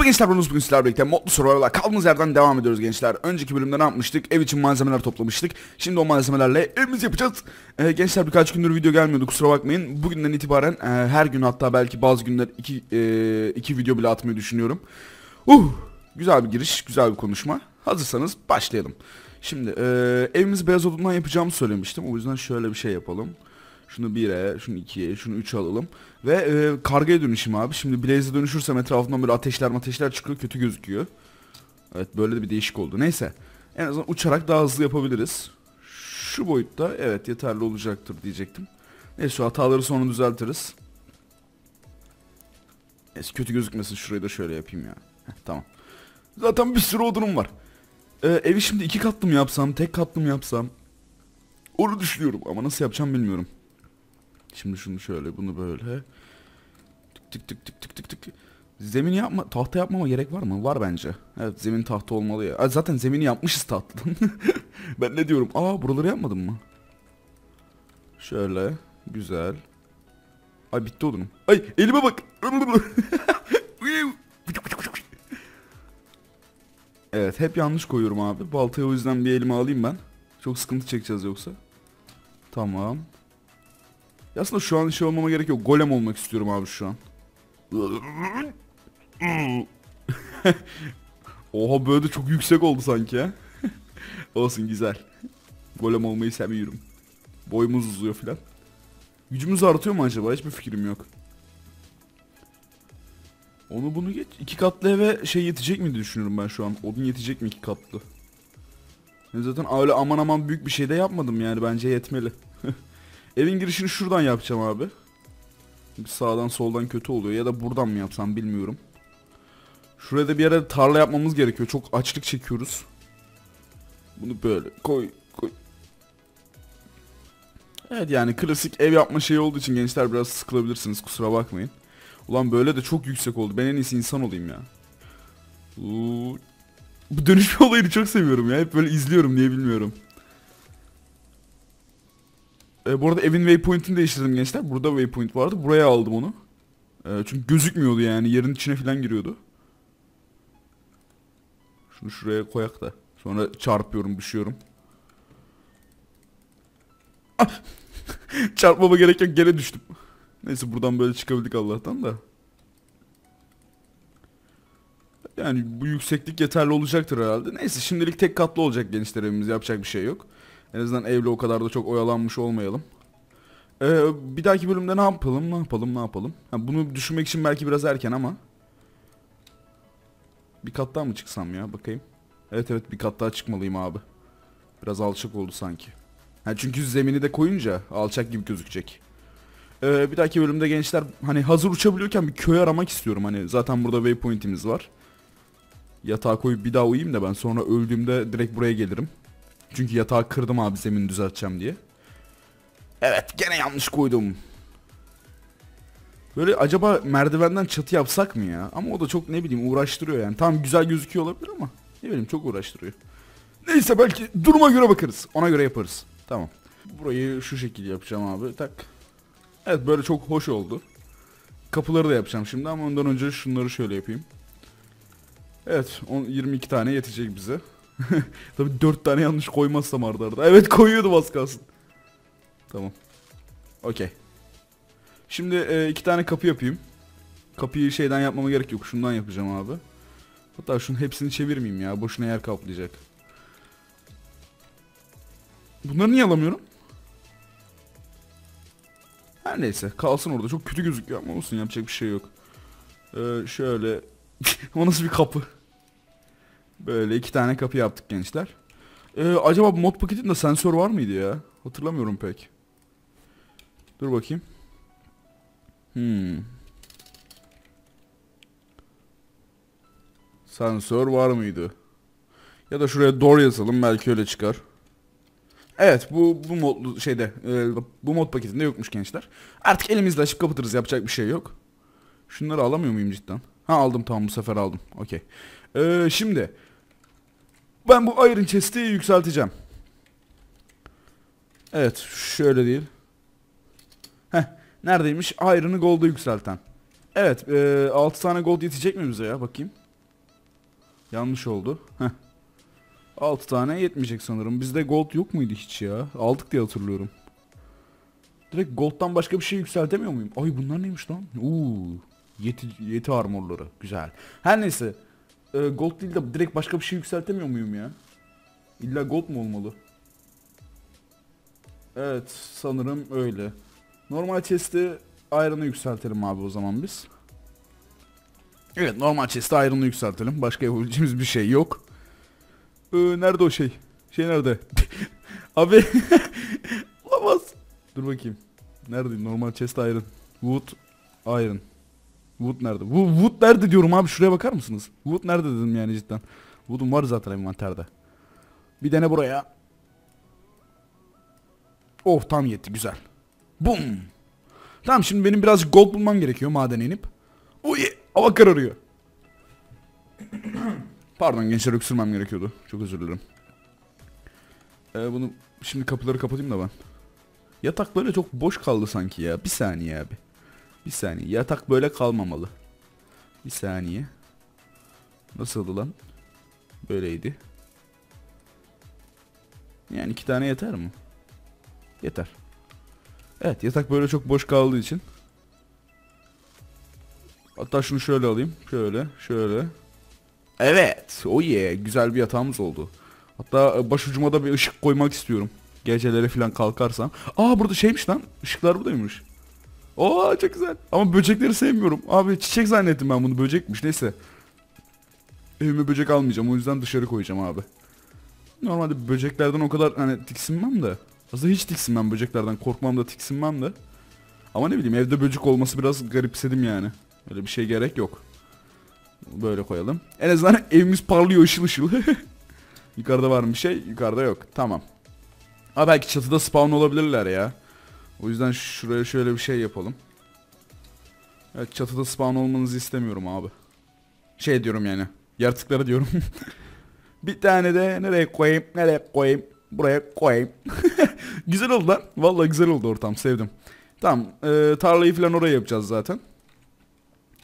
Merhaba gençler, bugün sizlerle birlikte Modlu Survival'a kaldığımız yerden devam ediyoruz gençler. Önceki bölümde ne yapmıştık? Ev için malzemeler toplamıştık. Şimdi o malzemelerle evimizi yapacağız. Gençler birkaç gündür video gelmiyordu, kusura bakmayın. Bugünden itibaren her gün, hatta belki bazı günler iki video bile atmayı düşünüyorum. Güzel bir giriş, güzel bir konuşma. Hazırsanız başlayalım. Şimdi evimizi beyaz odundan yapacağımı söylemiştim. O yüzden şöyle bir şey yapalım. Şunu 1'e, şunu 2'ye, şunu 3'e alalım. Ve kargaya dönüşeyim abi. Şimdi Blaze'e dönüşürsem etrafından böyle ateşler çıkıyor. Kötü gözüküyor. Evet, böyle de bir değişik oldu. Neyse. En azından uçarak daha hızlı yapabiliriz. Şu boyutta evet yeterli olacaktır diyecektim. Neyse, şu hataları sonra düzeltiriz. Neyse, kötü gözükmesin. Şurayı da şöyle yapayım ya. Heh, tamam. Zaten bir sürü odunum var. Evi şimdi 2 katlı mı yapsam, tek katlı mı yapsam? Onu düşünüyorum ama nasıl yapacağım bilmiyorum. Şimdi şunu şöyle, bunu böyle. Tık tık tık tık tık tık. Zemin yapma, tahta yapmama gerek var mı? Var bence. Evet, zemin tahta olmalı ya. Zaten zemini yapmışız tahtadan. Ben ne diyorum? Buraları yapmadım mı? Şöyle güzel. Ay bitti odunum. Ay elime bak. Evet, hep yanlış koyuyorum abi. Baltayı o yüzden bir elime alayım ben. Çok sıkıntı çekeceğiz yoksa. Tamam. Aslında şu an şey olmama gerek yok. Golem olmak istiyorum abi şu an. Oha, böyle de çok yüksek oldu sanki ha. Olsun, güzel. Golem olmayı seviyorum. Boyumuz uzuyor filan. Gücümüz artıyor mu acaba? Hiçbir fikrim yok. Onu bunu geç. 2 katlı eve şey yetecek mi düşünüyorum ben şu an. Odun yetecek mi 2 katlı? Yani zaten öyle aman aman büyük bir şey de yapmadım yani. Bence yetmeli. Evin girişini şuradan yapacağım abi. Sağdan soldan kötü oluyor. Ya da buradan mı yapsam bilmiyorum. Şuraya da bir yere tarla yapmamız gerekiyor. Çok açlık çekiyoruz. Bunu böyle koy. Evet, yani klasik ev yapma şeyi olduğu için gençler biraz sıkılabilirsiniz. Kusura bakmayın. Ulan böyle de çok yüksek oldu. Ben en iyisi insan olayım ya. Bu dönüşme olayını çok seviyorum ya. Hep böyle izliyorum, niye bilmiyorum. Bu arada evin waypoint'ini değiştirdim gençler. Burada waypoint vardı. Buraya aldım onu. Çünkü gözükmüyordu yani. Yerin içine falan giriyordu. Şunu şuraya koyak da. Sonra çarpıyorum, düşüyorum. Çarpmama gerek yok. Gene düştüm. Neyse, buradan böyle çıkabildik Allah'tan da. Yani bu yükseklik yeterli olacaktır herhalde. Neyse, şimdilik tek katlı olacak gençler evimiz. Yapacak bir şey yok. En azından evle o kadar da çok oyalanmış olmayalım. Bir dahaki bölümde ne yapalım? Ha, bunu düşünmek için belki biraz erken ama. Bir kat daha mı çıksam ya, bakayım. Evet, bir kat daha çıkmalıyım abi. Biraz alçak oldu sanki. Ha, çünkü zemini de koyunca alçak gibi gözükecek. Bir dahaki bölümde gençler hani hazır uçabiliyorken bir köy aramak istiyorum. Hani zaten burada waypoint'imiz var. Yatağa koyup bir daha uyuyayım da ben sonra öldüğümde direkt buraya gelirim. Çünkü yatağı kırdım abi, zemini düzelteceğim diye. Evet, gene yanlış koydum. Böyle acaba merdivenden çatı yapsak mı ya? Ama o da çok ne bileyim uğraştırıyor yani. Tam güzel gözüküyor olabilir ama ne bileyim çok uğraştırıyor. Neyse, belki duruma göre bakarız. Ona göre yaparız. Tamam. Burayı şu şekilde yapacağım abi. Tak. Evet, böyle çok hoş oldu. Kapıları da yapacağım şimdi ama ondan önce şunları şöyle yapayım. Evet, 22 tane yetecek bize. Tabii 4 tane yanlış koymazsam arda arda. Evet, koyuyordum az kalsın. Tamam. Okey. Şimdi 2 tane kapı yapayım. Kapıyı şeyden yapmama gerek yok. Şundan yapacağım abi. Hatta şunun hepsini çevirmeyeyim ya. Boşuna yer kaplayacak. Bunları niye alamıyorum? Her neyse. Kalsın orada. Çok kötü gözüküyor ama olsun. Yapacak bir şey yok. Şöyle. O nasıl bir kapı? Böyle 2 tane kapı yaptık gençler. Acaba mod paketinde sensör var mıydı ya? Hatırlamıyorum pek. Dur bakayım. Sensör var mıydı? Ya da şuraya door yazalım, belki öyle çıkar. Evet, bu modlu şeyde bu mod paketinde yokmuş gençler. Artık elimizle açıp kapatırız, yapacak bir şey yok. Şunları alamıyor muyum cidden? Ha, aldım, tamam, bu sefer aldım. Okey. Şimdi ben bu iron chest'i yükselteceğim. Evet, şöyle değil. Neredeymiş iron'ı gold'a yükselten. Evet, 6 tane gold yetecek mi bize ya, bakayım. Yanlış oldu. Heh. 6 tane yetmeyecek sanırım. Bizde gold yok muydu hiç ya? Aldık diye hatırlıyorum. Direkt gold'dan başka bir şey yükseltemiyor muyum? Ay bunlar neymiş lan? Yeti armorları. Güzel. Her neyse. Gold değil de direkt başka bir şey yükseltemiyor muyum ya? İlla gold mu olmalı? Evet sanırım öyle. Normal chest'i iron'ı yükseltelim abi o zaman biz. Evet normal chest'i iron'ı yükseltelim. Başka yapabileceğimiz bir şey yok. Nerede o şey? Şey nerede? Abi. Olamaz. Dur bakayım. Nerede normal chest iron? Wood iron. Wood nerede? Wood nerede diyorum abi, şuraya bakar mısınız? Wood nerede dedim yani cidden. Wood'um var zaten envanterde. Bir dene buraya. Oh tam yetti, güzel. Bum. Tamam şimdi benim birazcık gold bulmam gerekiyor madene inip. Oy hava kararıyor. Pardon gençler, öksürmem gerekiyordu. Çok özür dilerim. Bunu şimdi kapıları kapatayım da ben. Yatak böyle çok boş kaldı sanki ya. Bir saniye abi. Bir saniye. Yatak böyle kalmamalı. Bir saniye. Nasıldı lan? Böyleydi. Yani 2 tane yeter mi? Yeter. Evet yatak böyle çok boş kaldığı için. Hatta şunu şöyle alayım. Şöyle. Şöyle. Evet. Oye. Güzel bir yatağımız oldu. Hatta başucuma da bir ışık koymak istiyorum. Gecelere falan kalkarsam. Aa burada şeymiş lan. Işıklar buradaymış. Oo çok güzel. Ama böcekleri sevmiyorum. Abi çiçek zannettim ben bunu. Böcekmiş. Neyse. Evime böcek almayacağım. O yüzden dışarı koyacağım abi. Normalde böceklerden o kadar hani tiksinmem de. Aslında hiç tiksinmem böceklerden. Korkmam da tiksinmem de. Ama ne bileyim evde böcek olması biraz garipsedim yani. Öyle bir şey gerek yok. Böyle koyalım. En azından evimiz parlıyor ışıl ışıl. Yukarıda var mı bir şey? Yukarıda yok. Tamam. Ha belki çatıda spawn olabilirler ya. O yüzden şuraya şöyle bir şey yapalım. Evet çatıda spawn olmanızı istemiyorum abi. Şey diyorum yani. Yaratıklara diyorum. Bir tane de nereye koyayım? Nereye koyayım? Buraya koyayım. Güzel oldu lan. Vallahi güzel oldu ortam. Sevdim. Tamam. Tarlayı falan oraya yapacağız zaten.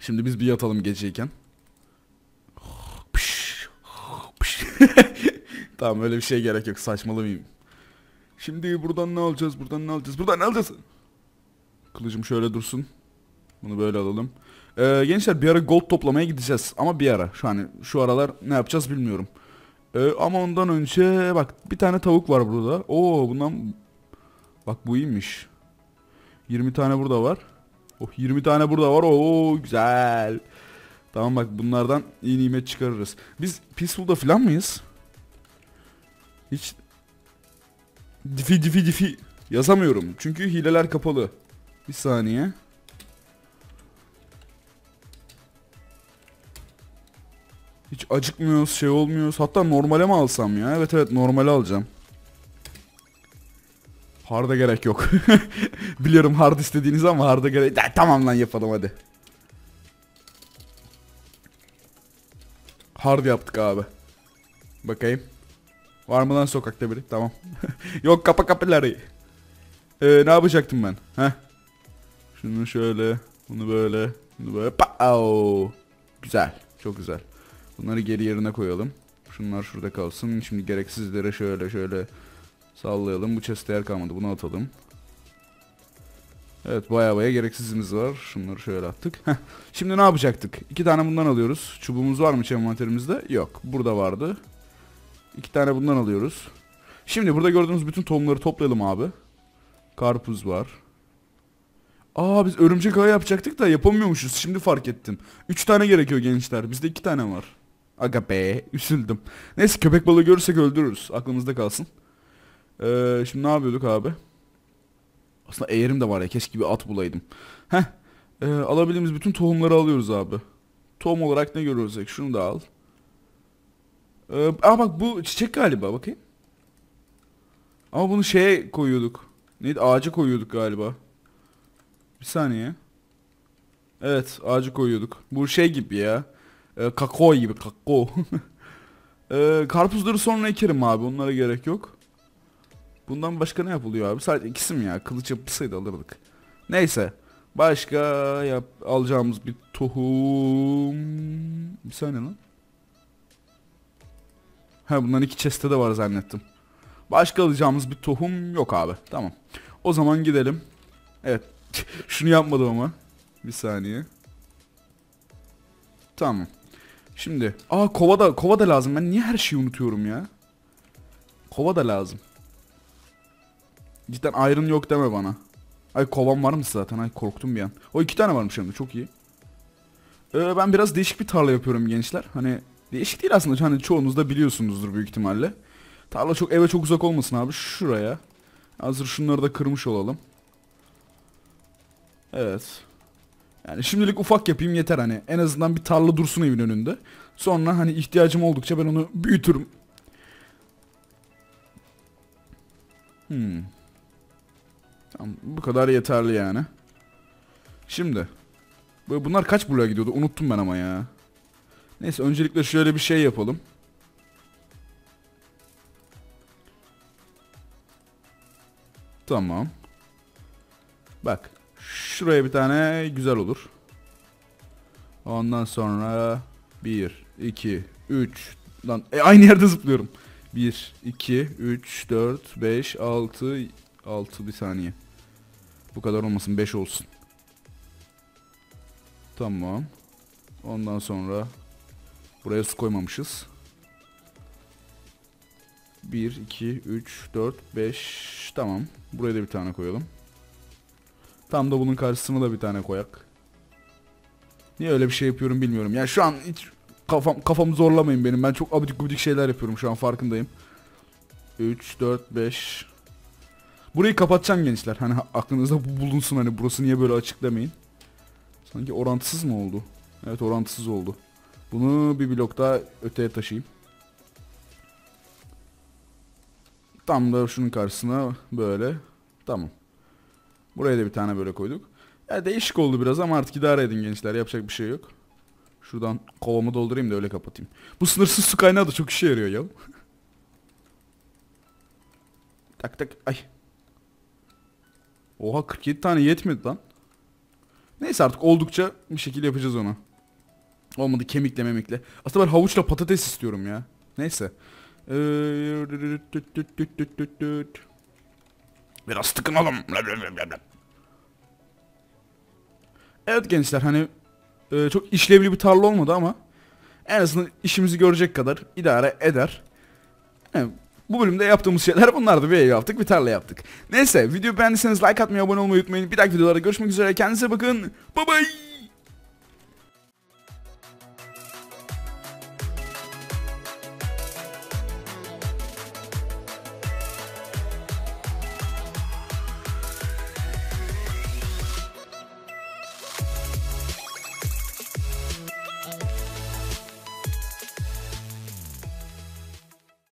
Şimdi biz bir yatalım geceyken. Tamam öyle bir şey gerek yok. Saçmalamayayım. Şimdi buradan ne alacağız? Buradan ne alacağız? Buradan ne alacağız? Kılıcım şöyle dursun. Bunu böyle alalım. Gençler bir ara gold toplamaya gideceğiz. Ama bir ara. Şu aralar ne yapacağız bilmiyorum. Ama ondan önce bak bir tane tavuk var burada. Oo bundan bak bu iyiymiş. 20 tane burada var. Oh 20 tane burada var. Oo güzel. Tamam bak bunlardan iyi nimet çıkarırız. Biz Peaceful'da falan mıyız? Hiç difi yazamıyorum. Çünkü hileler kapalı. Bir saniye. Hiç acıkmıyoruz, şey olmuyoruz. Hatta normale mi alsam ya? Evet evet normale alacağım. Hard'a gerek yok. Biliyorum hard istediğiniz ama hard'a gerek... Tamam lan yapalım hadi. Hard yaptık abi. Bakayım. Var mı lan sokakta biri? Tamam. Yok kapa kapıları. Ne yapacaktım ben? Heh. Şunu şöyle. Bunu böyle. Bunu böyle. Pao. Güzel. Çok güzel. Bunları geri yerine koyalım. Şunlar şurada kalsın. Şimdi gereksizlere şöyle şöyle sallayalım. Bu chest'te yer kalmadı. Bunu atalım. Evet baya gereksizimiz var. Şunları şöyle attık. Heh. Şimdi ne yapacaktık? 2 tane bundan alıyoruz. Çubuğumuz var mı envanterimizde? Yok. Burada vardı. 2 tane bundan alıyoruz. Şimdi burada gördüğünüz bütün tohumları toplayalım abi. Karpuz var. Aa biz örümcek ağı yapacaktık da yapamıyormuşuz. Şimdi fark ettim. 3 tane gerekiyor gençler. Bizde 2 tane var. Aga be üzüldüm. Neyse köpek balığı görürsek öldürürüz. Aklımızda kalsın. Şimdi ne yapıyorduk abi? Aslında eğerim de var ya. Keşke bir at bulaydım. Heh. Alabildiğimiz bütün tohumları alıyoruz abi. Tohum olarak ne görürsek şunu da al. Aa bak bu çiçek galiba bakayım. Ama bunu şeye koyuyorduk. Neydi? Ağaca koyuyorduk galiba. Bir saniye. Evet ağaca koyuyorduk. Bu şey gibi ya. Kakao gibi kakao. Karpuzları sonra ekerim abi. Onlara gerek yok. Bundan başka ne yapılıyor abi? Sadece ikisi mi ya? Kılıç yapılsaydı alırdık. Neyse. Başka alacağımız bir tohum. Bir saniye lan. Ha, bunların iki chest'te de var zannettim. Başka alacağımız bir tohum yok abi. Tamam. O zaman gidelim. Evet. Şunu yapmadım ama. Bir saniye. Tamam. Şimdi. Aa, kova da lazım. Ben niye her şeyi unutuyorum ya? Kova da lazım. Cidden iron yok deme bana. Ay, kovan var mı zaten? Ay, korktum bir an. O iki tane varmış şimdi. Çok iyi. Ben biraz değişik bir tarla yapıyorum gençler. Hani değişik değil aslında. Hani çoğunuz da biliyorsunuzdur büyük ihtimalle. Tarla çok eve çok uzak olmasın abi. Şuraya. Hazır şunları da kırmış olalım. Evet. Yani şimdilik ufak yapayım yeter hani. En azından bir tarla dursun evin önünde. Sonra hani ihtiyacım oldukça ben onu büyütürüm. Tamam, bu kadar yeterli yani. Şimdi. Bunlar kaç bloğa gidiyordu? Unuttum ben ama ya. Neyse, öncelikle şöyle bir şey yapalım. Tamam. Bak. Şuraya bir tane güzel olur. Ondan sonra 1, 2, 3. Lan aynı yerde zıplıyorum. 1, 2, 3, 4, 5, 6. 6 bir saniye. Bu kadar olmasın, 5 olsun. Tamam. Ondan sonra buraya su koymamışız. 1, 2, 3, 4, 5. Tamam. Buraya da bir tane koyalım. Tam da bunun karşısına da bir tane koyak. Niye öyle bir şey yapıyorum bilmiyorum. Yani şu an hiç kafamı zorlamayın benim. Ben çok abidik gubidik şeyler yapıyorum şu an, farkındayım. 3, 4, 5. Burayı kapatacağım gençler. Hani aklınızda bu bulunsun, hani burası niye böyle açıklamayın. Sanki orantısız mı oldu? Evet, orantısız oldu. Bunu bir blok daha öteye taşıyayım. Tam da şunun karşısına böyle. Tamam. Buraya da bir tane böyle koyduk. Ya değişik oldu biraz ama artık idare edin gençler. Yapacak bir şey yok. Şuradan kovamı doldurayım da öyle kapatayım. Bu sınırsız su kaynağı da çok işe yarıyor ya. Tak tak, ay. Oha, 47 tane yetmedi lan. Neyse, artık oldukça bir şekilde yapacağız onu. Olmadı kemikle memikle. Aslında ben havuçla patates istiyorum ya. Neyse. Biraz tıkınalım. Evet gençler, hani çok işlevli bir tarla olmadı ama en azından işimizi görecek kadar idare eder. Yani bu bölümde yaptığımız şeyler bunlardı. Bir ev yaptık, bir tarla yaptık. Neyse, videoyu beğendiyseniz like atmayı, abone olmayı unutmayın. Bir dahaki videolarda görüşmek üzere. Kendinize bakın. Bye bye.